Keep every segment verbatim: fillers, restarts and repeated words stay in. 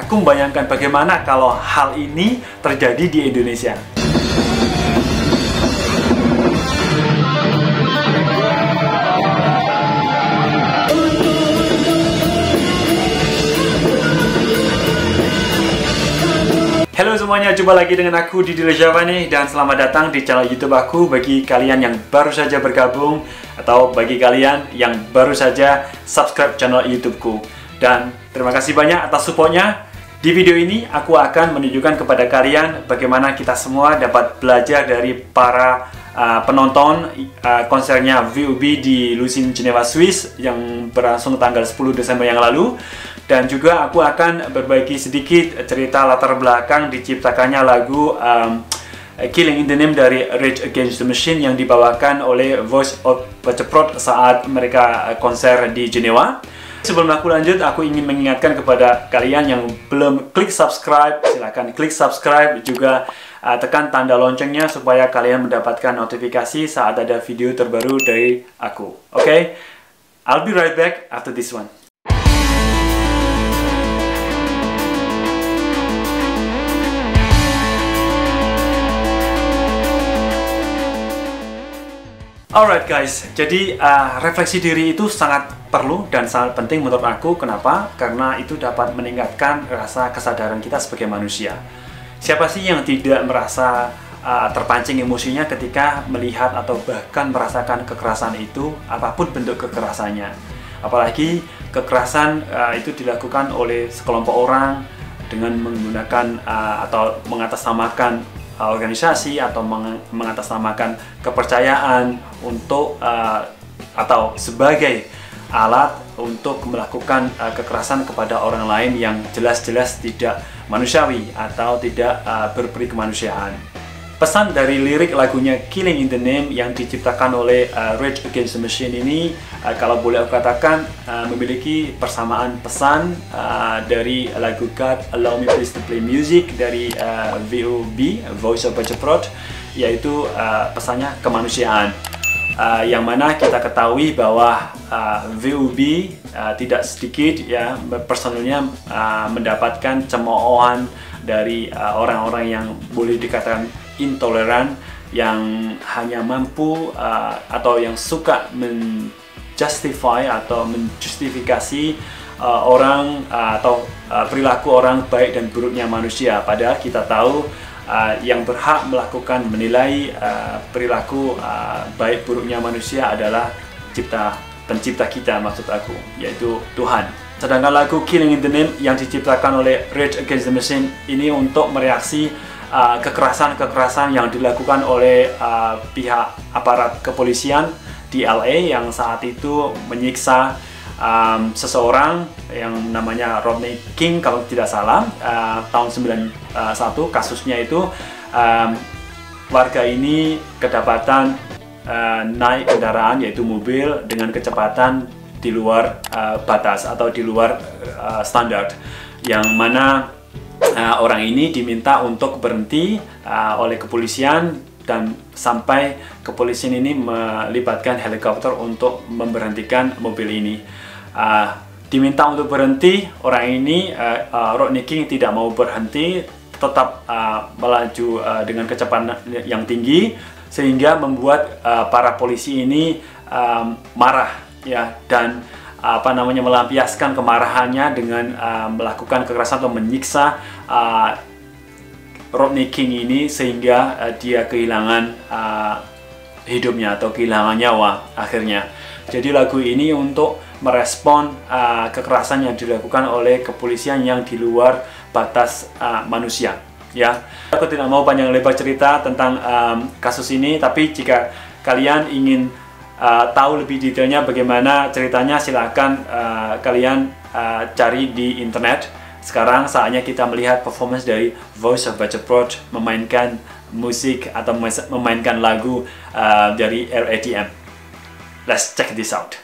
Aku membayangkan bagaimana kalau hal ini terjadi di Indonesia. Halo semuanya, jumpa lagi dengan aku Didi Le Javanais dan selamat datang di channel YouTube aku. Bagi kalian yang baru saja bergabung atau bagi kalian yang baru saja subscribe channel YouTubeku, dan terima kasih banyak atas supportnya. Di video ini aku akan menunjukkan kepada kalian bagaimana kita semua dapat belajar dari para uh, penonton uh, konsernya V O B di Lusin, Jenewa, Swiss yang berlangsung tanggal sepuluh Desember yang lalu. Dan juga aku akan berbagi sedikit cerita latar belakang diciptakannya lagu um, Killing In The Name dari Rage Against The Machine yang dibawakan oleh Voice of Baceprot saat mereka konser di Jenewa. Sebelum aku lanjut, aku ingin mengingatkan kepada kalian yang belum klik subscribe, silahkan klik subscribe, juga uh, tekan tanda loncengnya supaya kalian mendapatkan notifikasi saat ada video terbaru dari aku. Oke, okay? I'll be right back after this one. Alright guys, jadi uh, refleksi diri itu sangat perlu dan sangat penting menurut aku. Kenapa? Karena itu dapat meningkatkan rasa kesadaran kita sebagai manusia. Siapa sih yang tidak merasa uh, terpancing emosinya ketika melihat atau bahkan merasakan kekerasan itu, apapun bentuk kekerasannya. Apalagi kekerasan uh, itu dilakukan oleh sekelompok orang dengan menggunakan uh, atau mengatasnamakan organisasi atau mengatasnamakan kepercayaan untuk uh, atau sebagai alat untuk melakukan uh, kekerasan kepada orang lain yang jelas-jelas tidak manusiawi atau tidak uh, berperi kemanusiaan. Pesan dari lirik lagunya Killing In The Name yang diciptakan oleh uh, Rage Against The Machine ini uh, kalau boleh aku katakan uh, memiliki persamaan pesan uh, dari lagu God Allow Me Please To Play Music dari uh, V O B, Voice of Baceprot, yaitu uh, pesannya kemanusiaan. Uh, yang mana kita ketahui bahwa uh, V O B uh, tidak sedikit ya personilnya uh, mendapatkan cemoohan dari orang-orang uh, yang boleh dikatakan intoleran, yang hanya mampu uh, atau yang suka menjustify atau menjustifikasi uh, orang uh, atau uh, perilaku orang baik dan buruknya manusia, padahal kita tahu Uh, yang berhak melakukan menilai uh, perilaku uh, baik buruknya manusia adalah cipta, pencipta kita, maksud aku, yaitu Tuhan. Sedangkan lagu Killing In The Name yang diciptakan oleh Rage Against The Machine ini untuk mereaksi kekerasan-kekerasan uh, yang dilakukan oleh uh, pihak aparat kepolisian di L A yang saat itu menyiksa um, seseorang yang namanya Rodney King kalau tidak salah, uh, tahun sembilan puluh satu kasusnya itu. um, Warga ini kedapatan uh, naik kendaraan, yaitu mobil, dengan kecepatan di luar uh, batas atau di luar uh, standar, yang mana uh, orang ini diminta untuk berhenti uh, oleh kepolisian, dan sampai kepolisian ini melibatkan helikopter untuk memberhentikan mobil ini. uh, Diminta untuk berhenti, orang ini, uh, uh, Rodney King, tidak mau berhenti, tetap uh, melaju uh, dengan kecepatan yang tinggi, sehingga membuat uh, para polisi ini um, marah, ya, dan uh, apa namanya melampiaskan kemarahannya dengan uh, melakukan kekerasan atau menyiksa uh, Rodney King ini, sehingga uh, dia kehilangan uh, hidupnya atau kehilangan nyawa akhirnya. Jadi lagu ini untuk merespon uh, kekerasan yang dilakukan oleh kepolisian yang di luar batas uh, manusia, ya. Aku tidak mau panjang lebar cerita tentang um, kasus ini, tapi jika kalian ingin uh, tahu lebih detailnya bagaimana ceritanya, silahkan uh, kalian uh, cari di internet. Sekarang saatnya kita melihat performance dari Voice of Baceprot memainkan musik atau memainkan lagu uh, dari R A D M. Let's check this out.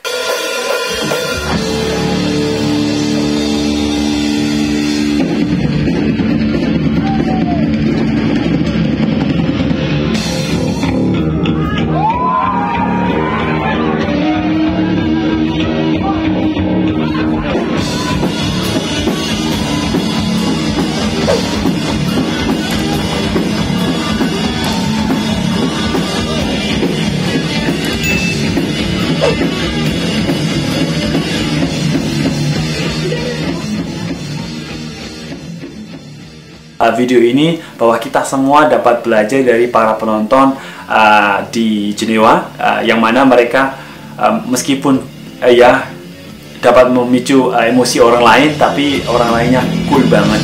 uh, video ini bahwa kita semua dapat belajar dari para penonton uh, di Jenewa, uh, yang mana mereka uh, meskipun uh, ya dapat memicu uh, emosi orang lain, tapi orang lainnya cool banget.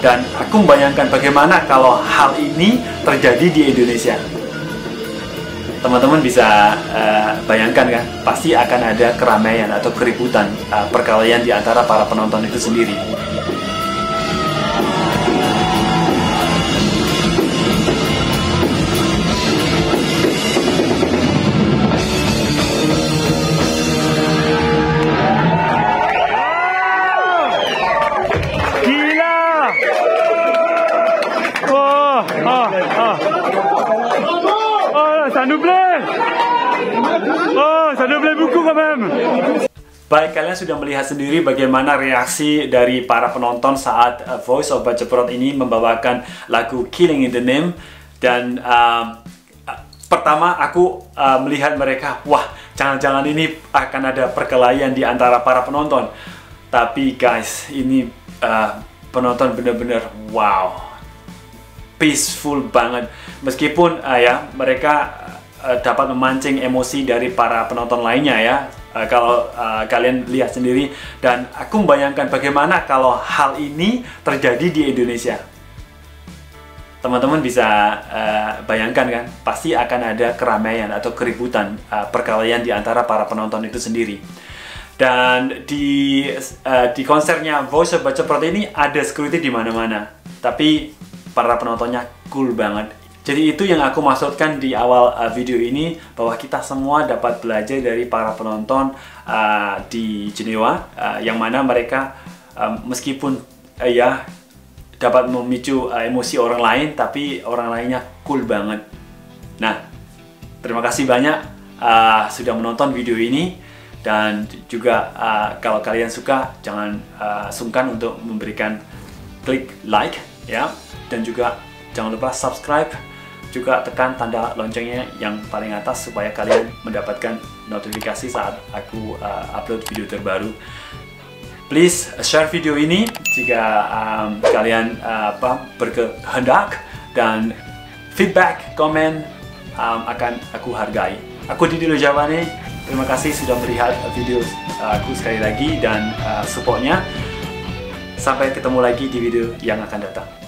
Dan aku membayangkan bagaimana kalau hal ini terjadi di Indonesia. Teman-teman bisa uh, bayangkan kan, pasti akan ada keramaian atau keributan, uh, perkelahian di antara para penonton itu sendiri. Baik, kalian sudah melihat sendiri bagaimana reaksi dari para penonton saat uh, Voice of Baceprot ini membawakan lagu Killing In The Name. Dan uh, pertama aku uh, melihat mereka, wah jangan-jangan ini akan ada perkelahian di antara para penonton. Tapi guys, ini uh, penonton bener-bener wow, peaceful banget. Meskipun uh, ya mereka uh, dapat memancing emosi dari para penonton lainnya ya. Uh, kalau uh, kalian lihat sendiri, dan aku membayangkan bagaimana kalau hal ini terjadi di Indonesia. Teman-teman bisa uh, bayangkan kan, pasti akan ada keramaian atau keributan, uh, perkelahian di antara para penonton itu sendiri. Dan di uh, di konsernya Voice of Baceprot ini ada security di mana-mana, tapi para penontonnya cool banget. Jadi itu yang aku maksudkan di awal uh, video ini, bahwa kita semua dapat belajar dari para penonton uh, di Jenewa, uh, yang mana mereka uh, meskipun uh, ya dapat memicu uh, emosi orang lain, tapi orang lainnya cool banget. Nah, terima kasih banyak uh, sudah menonton video ini, dan juga uh, kalau kalian suka jangan uh, sungkan untuk memberikan klik like ya, dan juga jangan lupa subscribe. Juga tekan tanda loncengnya yang paling atas supaya kalian mendapatkan notifikasi saat aku uh, upload video terbaru. Please share video ini jika um, kalian uh, apa, berkehendak, dan feedback, komen um, akan aku hargai. Aku Didi Le Javanais, terima kasih sudah melihat video aku sekali lagi dan uh, supportnya. Sampai ketemu lagi di video yang akan datang.